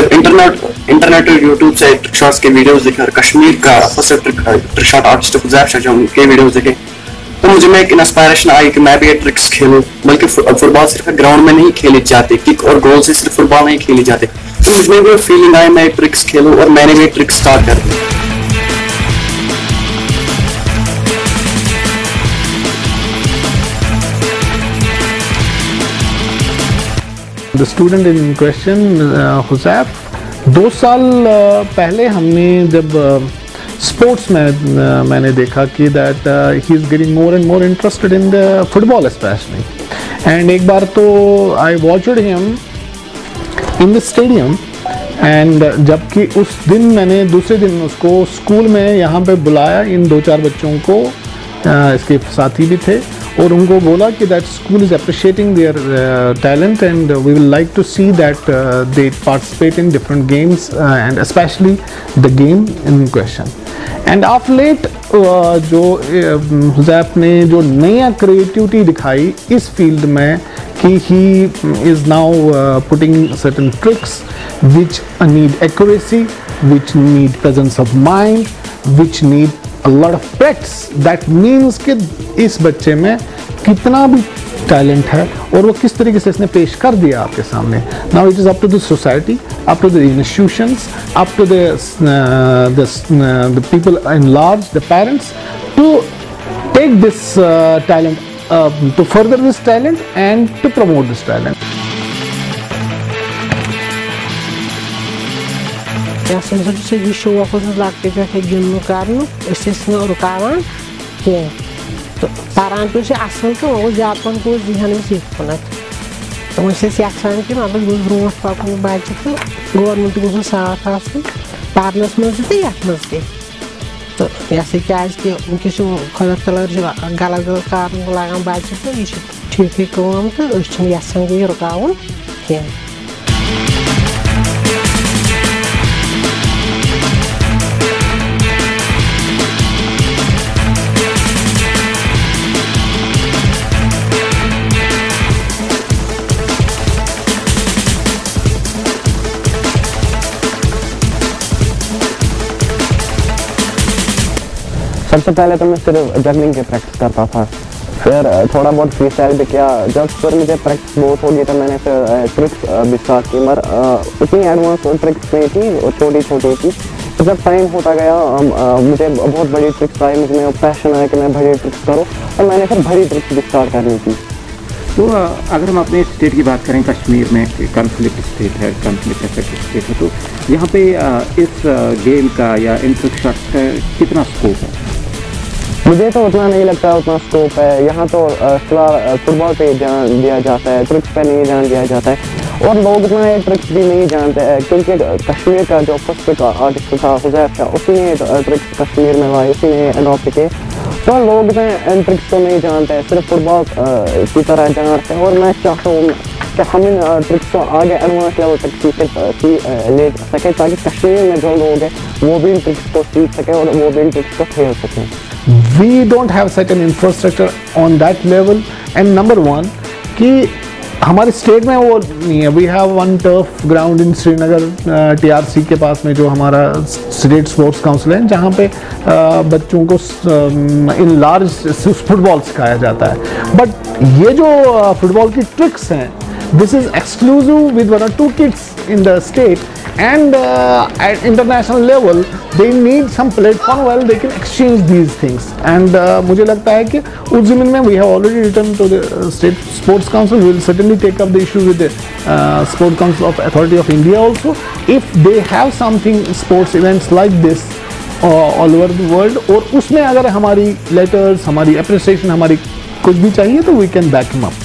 जब इंटरनेट और यूट्यूब से ट्रिक शॉट्स के वीडियोस देखे और कश्मीर का first trick shot artist Huzaif Shah के वीडियोस देखे तो मुझे में एक इंस्पायरेशन आई कि मैं भी ये ट्रिक्स खेलूं। बल्कि फुटबॉल सिर्फ ग्राउंड में नहीं खेले जाते, किक और गोल से सिर्फ फुटबॉल नहीं खेले जाते। तो मुझमें भी फीलिंग आई मैं ट्रिक्स खेलूं और मैंने भी ट्रिक्स स्टार्ट कर दी। The student in question, Huzaif, 2 साल पहले हमने जब स्पोर्ट्स में मैंने देखा कि that he is getting more and more interested in the football specially. And एक बार तो I watched him in the stadium and जबकि उस दिन मैंने दूसरे दिन उसको स्कूल में यहाँ पे बुलाया। इन 2-4 बच्चों को इसके साथी भी थे और उनको बोला कि that school is appreciating their talent and we will like to see that they participate in different games and specially the game in question. And of late जो हुज़ैफ ने जो नया क्रिएटिविटी दिखाई इस फील्ड में कि he is now putting certain tricks which need accuracy, which need presence of mind, which need a lot of practice. That means कि इस बच्चे में कितना भी टैलेंट है और वो किस तरीके से इसने पेश कर दिया आपके सामने। Now it is up to the society, up to the institutions, up to the people in large, the parents to take this talent, to further this talent and to promote this talent. Saya disuruh khusus aktifnya kayak gini karena istilahnya urukaran, ya. Taran tuh sih asal tuh aku jatuh aku dihanin sih punat. Tapi saya siasatan sih malah gue berumur pakai baju tuh, gue mungkin khusus salah satu. Parnas masih tiap masih. Ya sih kayak sih mungkin sih kalau telur juga gagal karena lagang baju tuh itu cuci kawan tuh cuma siasatan gue urukaran, ya. सबसे पहले तो मैं सिर्फ juggling की practice करता था, फिर थोड़ा बहुत फ्री स्टाइल भी किया। जब फिर मुझे प्रैक्टिस बहुत हो गई तो मैंने फिर ट्रिक्स भी स्टार्ट की, मगर उतनी एडवांस ट्रिक्स नहीं थी और छोटी छोटी थी। जब टाइम होता गया मुझे बहुत बड़ी ट्रिक्स आई, मुझे पैशन आया कि मैं बड़ी ट्रिक्स करूँ और मैंने फिर बड़ी ट्रिक्स भी स्टार्ट करनी थी। तो अगर हम अपने स्टेट की बात करें, कश्मीर में कन्फ्लिक्ट स्टेट है, कन्फ्लिक्ट अफेक्टेड स्टेट है, तो यहाँ पे इस गेम का या इन ट्रिक्स का कितना स्कोप है? मुझे तो उतना नहीं लगता उतना स्कोप है। यहाँ तो फिलहाल फुटबॉल पे ध्यान दिया जाता है, ट्रिक्स पे नहीं ध्यान दिया जाता है और लोग उतना ये ट्रिक्स भी नहीं जानते हैं क्योंकि कश्मीर का जो फर्स्ट आर्टिस्ट था हुज़ैफ शाह, उसी ने ट्रिक्स कश्मीर में लाए, उसी ने अडॉप्ट किए। तो लोग इतने इन ट्रिक्स को नहीं जानते हैं, सिर्फ फुटबॉल की तरह जानते हैं। और मैं चाहता हूँ कि हम इन ट्रिक्स को आगे एडवांस लेवल तक ले सकें ताकि कश्मीर में जो लोग हैं वो भी इन ट्रिक्स को सीख सकें और वो भी इन ट्रिक्स को खेल सकें। We don't have such an infrastructure on that level and number one कि हमारे state में वो नहीं है। We have one turf ground in Srinagar TRC के पास में जो हमारा State Sports Council है, जहाँ पे बच्चों को in large फुटबॉल सिखाया जाता है। But ये जो फुटबॉल की ट्रिक्स हैं this is exclusive with 1 or 2 kids in the state and at international level they need some platform where they can exchange these things and मुझे लगता है कि उस ज़मीन में we have already written to the State Sports Council. We will certainly take up the issue with the Sports Council of Authority of India also if they have something sports events like this all over the world और उसमें अगर हमारी letters, हमारी appreciation, हमारी कुछ भी चाहिए तो we can back them up.